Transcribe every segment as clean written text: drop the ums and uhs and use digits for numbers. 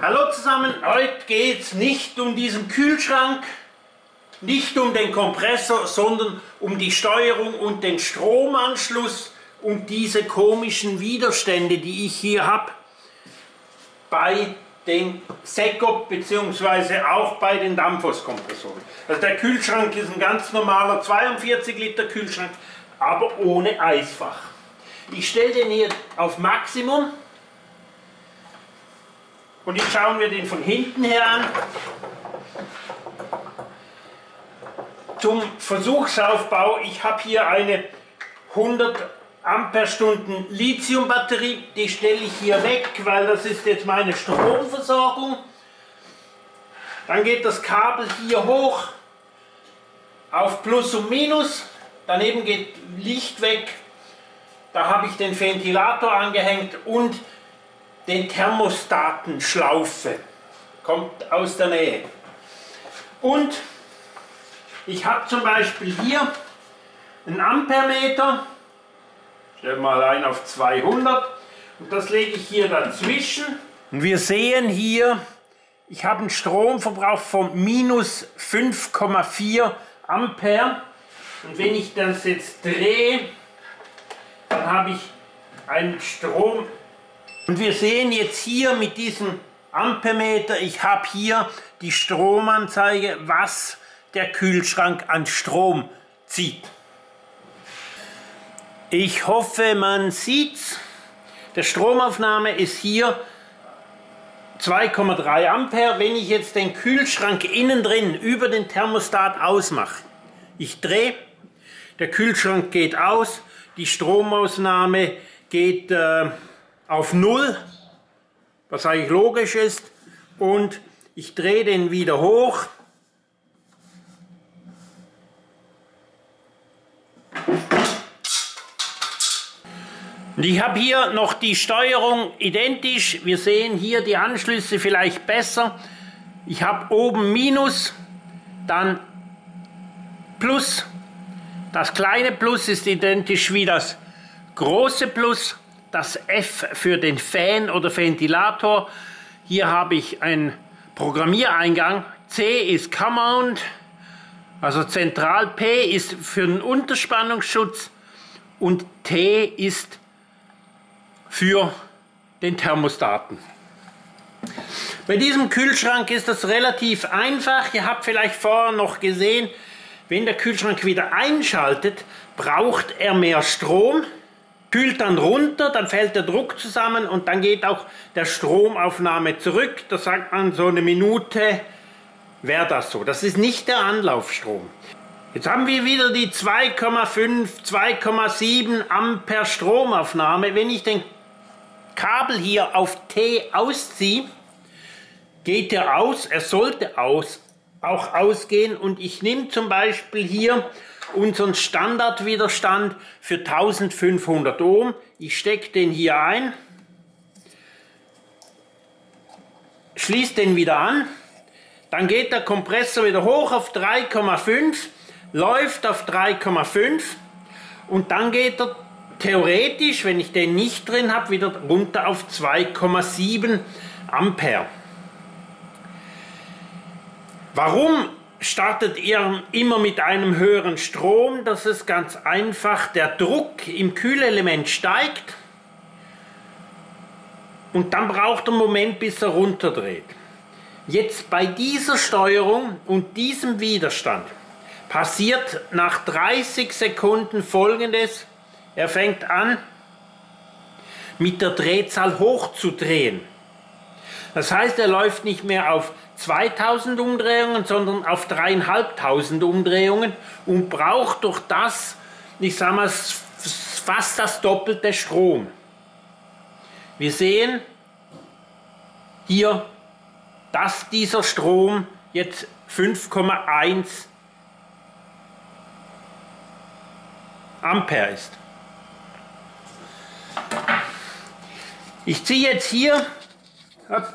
Hallo zusammen, heute geht es nicht um diesen Kühlschrank, nicht um den Kompressor, sondern um die Steuerung und den Stromanschluss und diese komischen Widerstände, die ich hier habe, bei den Secop bzw. auch bei den Dampfhauskompressoren. Also der Kühlschrank ist ein ganz normaler 42 Liter Kühlschrank, aber ohne Eisfach. Ich stelle den hier auf Maximum und jetzt schauen wir den von hinten her an. Zum Versuchsaufbau, ich habe hier eine 100 Amperestunden Lithium-Batterie, die stelle ich hier weg, weil das ist jetzt meine Stromversorgung. Dann geht das Kabel hier hoch auf Plus und Minus, daneben geht Licht weg, da habe ich den Ventilator angehängt und den Thermostatenschlaufe, kommt aus der Nähe. Und ich habe zum Beispiel hier einen Ampermeter, stell mal ein auf 200 und das lege ich hier dazwischen. Und wir sehen hier, ich habe einen Stromverbrauch von minus 5,4 Ampere. Und wenn ich das jetzt drehe, dann habe ich einen Strom. Und wir sehen jetzt hier mit diesem Ampermeter, ich habe hier die Stromanzeige, was der Kühlschrank an Strom zieht. Ich hoffe, man sieht's. Der Stromaufnahme ist hier 2,3 Ampere. Wenn ich jetzt den Kühlschrank innen drin über den Thermostat ausmache, ich drehe, der Kühlschrank geht aus, die Stromausnahme geht auf 0, was eigentlich logisch ist, und ich drehe den wieder hoch. Und ich habe hier noch die Steuerung identisch, wir sehen hier die Anschlüsse vielleicht besser. Ich habe oben Minus, dann Plus, das kleine Plus ist identisch wie das große Plus, das F für den Fan oder Ventilator. Hier habe ich einen Programmiereingang, C ist Command, also zentral, P ist für den Unterspannungsschutz und T ist für den Thermostaten. Bei diesem Kühlschrank ist das relativ einfach. Ihr habt vielleicht vorher noch gesehen, wenn der Kühlschrank wieder einschaltet, braucht er mehr Strom, kühlt dann runter, dann fällt der Druck zusammen und dann geht auch der Stromaufnahme zurück. Da sagt man, so eine Minute wäre das so. Das ist nicht der Anlaufstrom. Jetzt haben wir wieder die 2,5, 2,7 Ampere Stromaufnahme. Wenn ich den Kabel hier auf T ausziehe, geht er aus, er sollte auch ausgehen, und ich nehme zum Beispiel hier unseren Standardwiderstand für 1500 Ohm. Ich stecke den hier ein, schließe den wieder an, dann geht der Kompressor wieder hoch auf 3,5, läuft auf 3,5 und dann geht er theoretisch, wenn ich den nicht drin habe, wieder runter auf 2,7 Ampere. Warum startet ihr immer mit einem höheren Strom? Das ist ganz einfach. Der Druck im Kühlelement steigt und dann braucht er einen Moment, bis er runterdreht. Jetzt bei dieser Steuerung und diesem Widerstand passiert nach 30 Sekunden Folgendes. Er fängt an, mit der Drehzahl hochzudrehen. Das heißt, er läuft nicht mehr auf 2000 Umdrehungen, sondern auf 3500 Umdrehungen und braucht durch das, ich sage mal, fast das doppelte Strom. Wir sehen hier, dass dieser Strom jetzt 5,1 Ampere ist. Ich ziehe jetzt hier,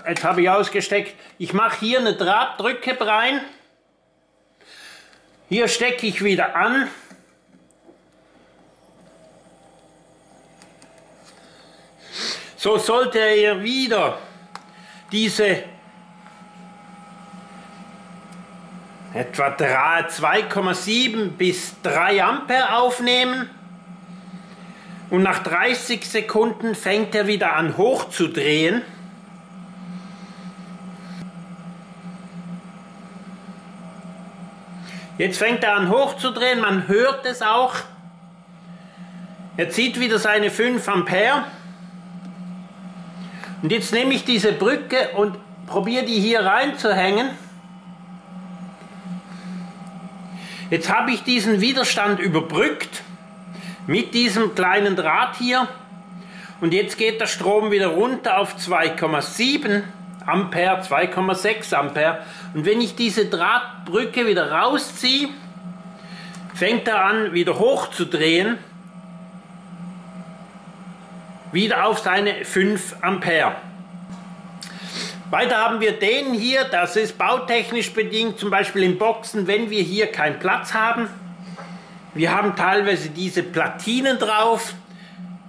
jetzt habe ich ausgesteckt, ich mache hier eine Drahtdrücke rein, hier stecke ich wieder an, so sollte er wieder diese etwa 2,7 bis 3 Ampere aufnehmen und nach 30 Sekunden fängt er wieder an hochzudrehen. Jetzt fängt er an hochzudrehen, man hört es auch. Er zieht wieder seine 5 Ampere. Und jetzt nehme ich diese Brücke und probiere die hier reinzuhängen. Jetzt habe ich diesen Widerstand überbrückt mit diesem kleinen Draht hier. Und jetzt geht der Strom wieder runter auf 2,7 Ampere, 2,6 Ampere. Und wenn ich diese Drahtbrücke wieder rausziehe, fängt er an wieder hochzudrehen. Wieder auf seine 5 Ampere. Weiter haben wir den hier, das ist bautechnisch bedingt, zum Beispiel in Boxen, wenn wir hier keinen Platz haben. Wir haben teilweise diese Platinen drauf.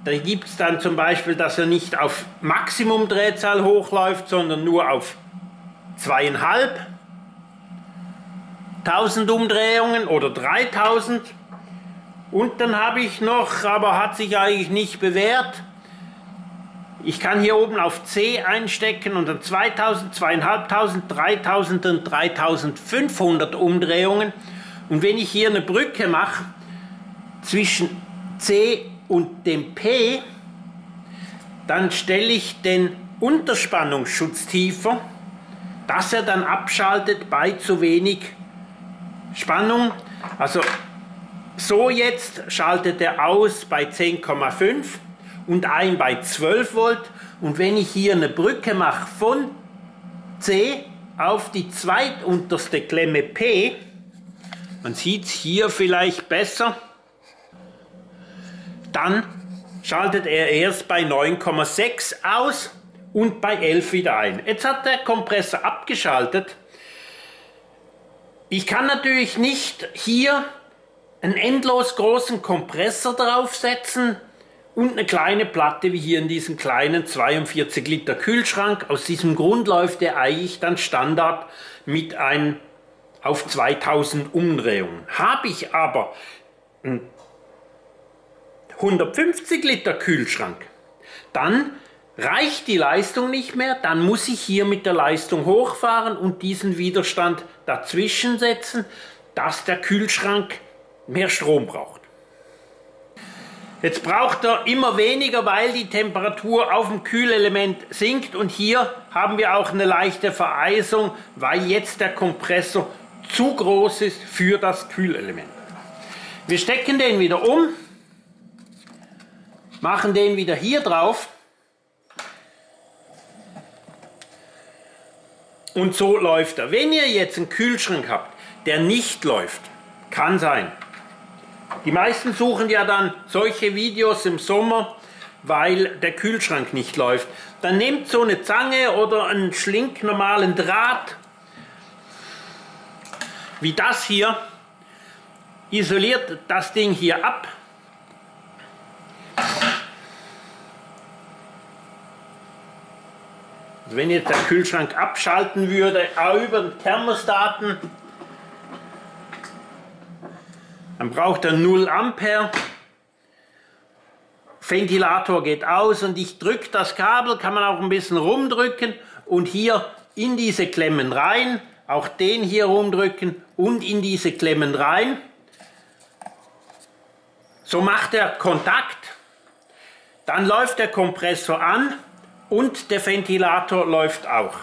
Da gibt es dann zum Beispiel, dass er nicht auf Maximumdrehzahl hochläuft, sondern nur auf 2.500 Umdrehungen oder 3.000. Und dann habe ich noch, aber hat sich eigentlich nicht bewährt, ich kann hier oben auf C einstecken und dann 2.000, 2.500, 3.000 und 3.500 Umdrehungen. Und wenn ich hier eine Brücke mache zwischen C und dem P, dann stelle ich den Unterspannungsschutz tiefer, dass er dann abschaltet bei zu wenig Spannung. Also so jetzt schaltet er aus bei 10,5 und ein bei 12 Volt. Und wenn ich hier eine Brücke mache von C auf die zweitunterste Klemme P, man sieht es hier vielleicht besser, dann schaltet er erst bei 9,6 aus und bei 11 wieder ein. Jetzt hat der Kompressor abgeschaltet. Ich kann natürlich nicht hier einen endlos großen Kompressor draufsetzen und eine kleine Platte wie hier in diesem kleinen 42 Liter Kühlschrank. Aus diesem Grund läuft der eigentlich dann Standard mit einem auf 2000 Umdrehungen. Habe ich aber einen 150 Liter Kühlschrank, dann reicht die Leistung nicht mehr, dann muss ich hier mit der Leistung hochfahren und diesen Widerstand dazwischen setzen, dass der Kühlschrank mehr Strom braucht. Jetzt braucht er immer weniger, weil die Temperatur auf dem Kühlelement sinkt und hier haben wir auch eine leichte Vereisung, weil jetzt der Kompressor zu groß ist für das Kühlelement. Wir stecken den wieder um, machen den wieder hier drauf und so läuft er. Wenn ihr jetzt einen Kühlschrank habt, der nicht läuft, kann sein. Die meisten suchen ja dann solche Videos im Sommer, weil der Kühlschrank nicht läuft. Dann nehmt so eine Zange oder einen schlinknormalen Draht, wie das hier, isoliert das Ding hier ab. Wenn jetzt der Kühlschrank abschalten würde, über den Thermostaten, dann braucht er 0 Ampere, Ventilator geht aus und ich drücke das Kabel, kann man auch ein bisschen rumdrücken und hier in diese Klemmen rein, auch den hier rumdrücken und in diese Klemmen rein. So macht er Kontakt, dann läuft der Kompressor an und der Ventilator läuft auch.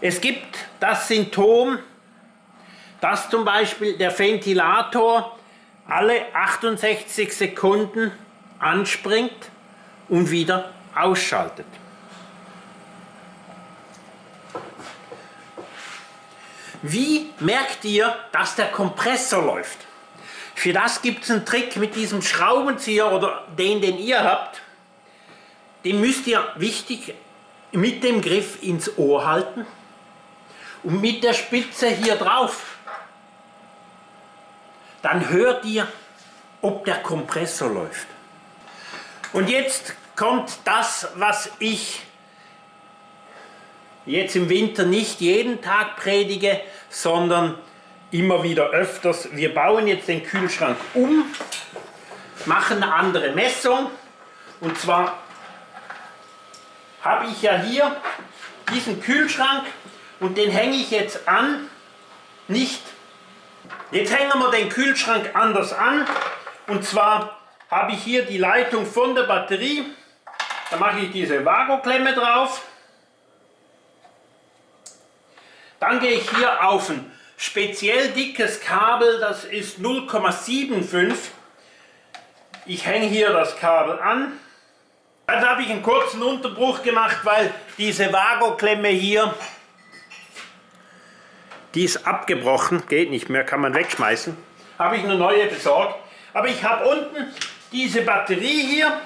Es gibt das Symptom, dass zum Beispiel der Ventilator alle 68 Sekunden anspringt und wieder ausschaltet. Wie merkt ihr, dass der Kompressor läuft? Für das gibt es einen Trick mit diesem Schraubenzieher oder den ihr habt. Den müsst ihr wichtig mit dem Griff ins Ohr halten und mit der Spitze hier drauf. Dann hört ihr, ob der Kompressor läuft. Und jetzt kommt das, was ich jetzt im Winter nicht jeden Tag predige, sondern immer wieder öfters. Wir bauen jetzt den Kühlschrank um, machen eine andere Messung, und zwar habe ich ja hier diesen Kühlschrank und den hänge ich jetzt an, nicht. Jetzt hängen wir den Kühlschrank anders an, und zwar habe ich hier die Leitung von der Batterie, da mache ich diese Wago-Klemme drauf, dann gehe ich hier auf ein speziell dickes Kabel, das ist 0,75, ich hänge hier das Kabel an. Dann habe ich einen kurzen Unterbruch gemacht, weil diese Wago-Klemme hier, die ist abgebrochen, geht nicht mehr, kann man wegschmeißen. Habe ich eine neue besorgt. Aber ich habe unten diese Batterie hier.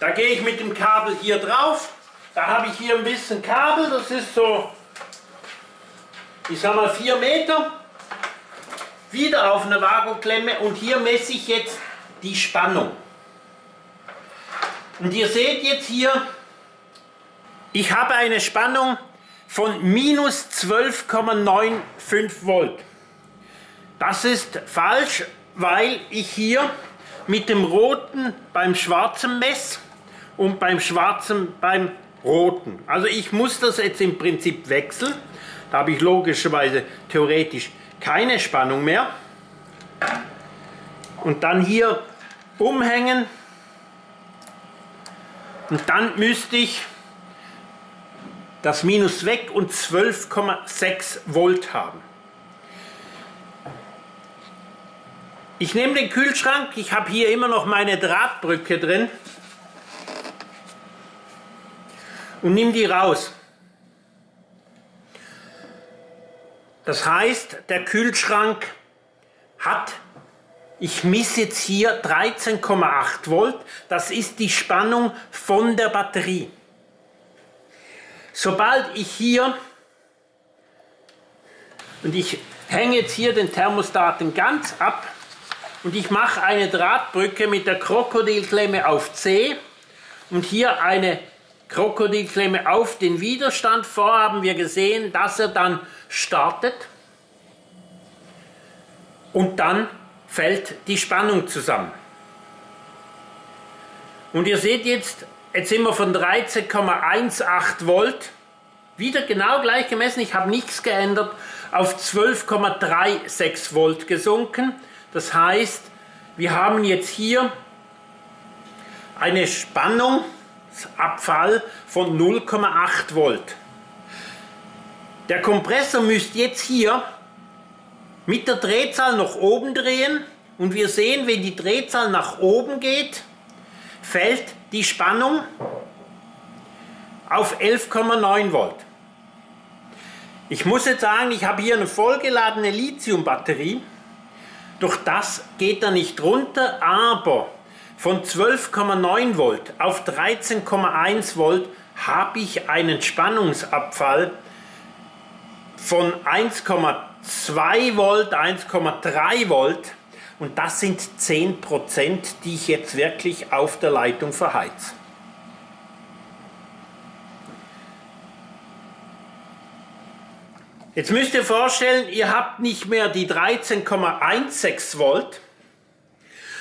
Da gehe ich mit dem Kabel hier drauf. Da habe ich hier ein bisschen Kabel, das ist so, ich sag mal 4 Meter. Wieder auf eine Wago-Klemme, und hier messe ich jetzt die Spannung. Und ihr seht jetzt hier, ich habe eine Spannung von minus 12,95 Volt. Das ist falsch, weil ich hier mit dem Roten beim Schwarzen messe und beim Schwarzen beim Roten. Also ich muss das jetzt im Prinzip wechseln. Da habe ich logischerweise theoretisch keine Spannung mehr. Und dann hier umhängen. Und dann müsste ich das Minus weg und 12,6 Volt haben. Ich nehme den Kühlschrank, ich habe hier immer noch meine Drahtbrücke drin und nehme die raus. Das heißt, der Kühlschrank hat, ich misse jetzt hier 13,8 Volt, das ist die Spannung von der Batterie. Sobald ich hier, und ich hänge jetzt hier den Thermostaten ganz ab, und ich mache eine Drahtbrücke mit der Krokodilklemme auf C und hier eine Krokodilklemme auf den Widerstand. Vorher haben wir gesehen, dass er dann startet und dann fällt die Spannung zusammen. Und ihr seht jetzt, jetzt sind wir von 13,18 Volt, wieder genau gleich gemessen, ich habe nichts geändert, auf 12,36 Volt gesunken. Das heißt, wir haben jetzt hier eine Spannungsabfall von 0,8 Volt. Der Kompressor müsste jetzt hier mit der Drehzahl nach oben drehen, und wir sehen, wenn die Drehzahl nach oben geht, fällt die Spannung auf 11,9 Volt. Ich muss jetzt sagen, ich habe hier eine vollgeladene Lithium-Batterie, doch das geht da nicht runter, aber von 12,9 Volt auf 13,1 Volt habe ich einen Spannungsabfall von 1,2 Volt, 1,3 Volt, und das sind 10%, die ich jetzt wirklich auf der Leitung verheize. Jetzt müsst ihr vorstellen, ihr habt nicht mehr die 13,16 Volt,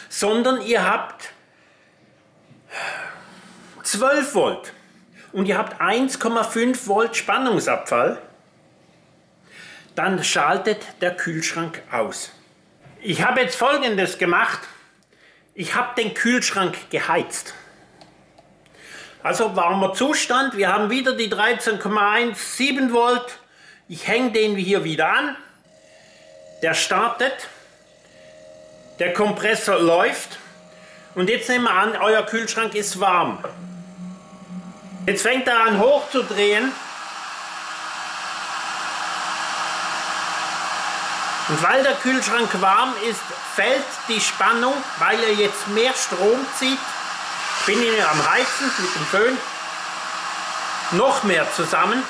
sondern ihr habt 12 Volt und ihr habt 1,5 Volt Spannungsabfall. Dann schaltet der Kühlschrank aus. Ich habe jetzt Folgendes gemacht. Ich habe den Kühlschrank geheizt. Also warmer Zustand. Wir haben wieder die 13,17 Volt. Ich hänge den hier wieder an. Der startet. Der Kompressor läuft. Und jetzt nehmen wir an, euer Kühlschrank ist warm. Jetzt fängt er an hochzudrehen. Und weil der Kühlschrank warm ist, fällt die Spannung, weil er jetzt mehr Strom zieht, bin ich am Heizen mit dem Föhn, noch mehr zusammen.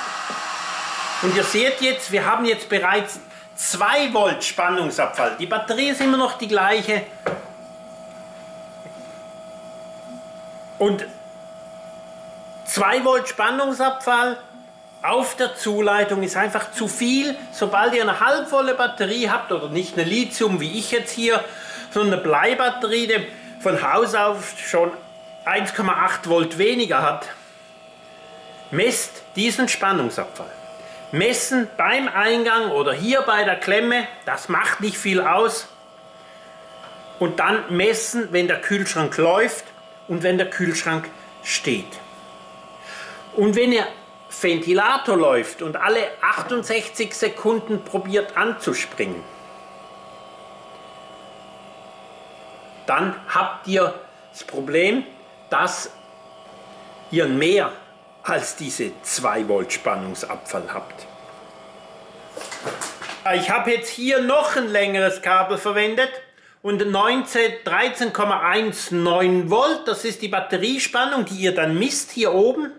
Und ihr seht jetzt, wir haben jetzt bereits 2 Volt Spannungsabfall. Die Batterie ist immer noch die gleiche. und 2 Volt Spannungsabfall auf der Zuleitung ist einfach zu viel. Sobald ihr eine halbvolle Batterie habt oder nicht eine Lithium wie ich jetzt hier, sondern eine Bleibatterie, die von Haus auf schon 1,8 Volt weniger hat, messt diesen Spannungsabfall. Messen beim Eingang oder hier bei der Klemme, das macht nicht viel aus. Und dann messen, wenn der Kühlschrank läuft und wenn der Kühlschrank steht. Und wenn ihr Ventilator läuft und alle 68 Sekunden probiert anzuspringen, dann habt ihr das Problem, dass ihr mehr als diese 2 Volt Spannungsabfall habt. Ich habe jetzt hier noch ein längeres Kabel verwendet und 13,19 Volt, das ist die Batteriespannung, die ihr dann misst hier oben.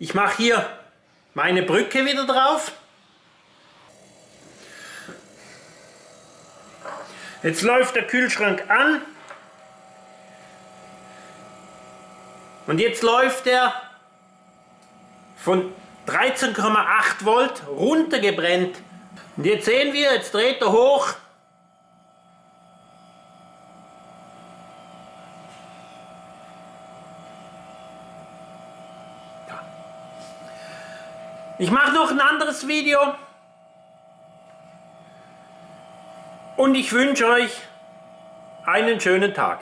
Ich mache hier meine Brücke wieder drauf. Jetzt läuft der Kühlschrank an. Und jetzt läuft er von 13,8 Volt runtergebrannt. Und jetzt sehen wir, jetzt dreht er hoch. Ich mache noch ein anderes Video und ich wünsche euch einen schönen Tag.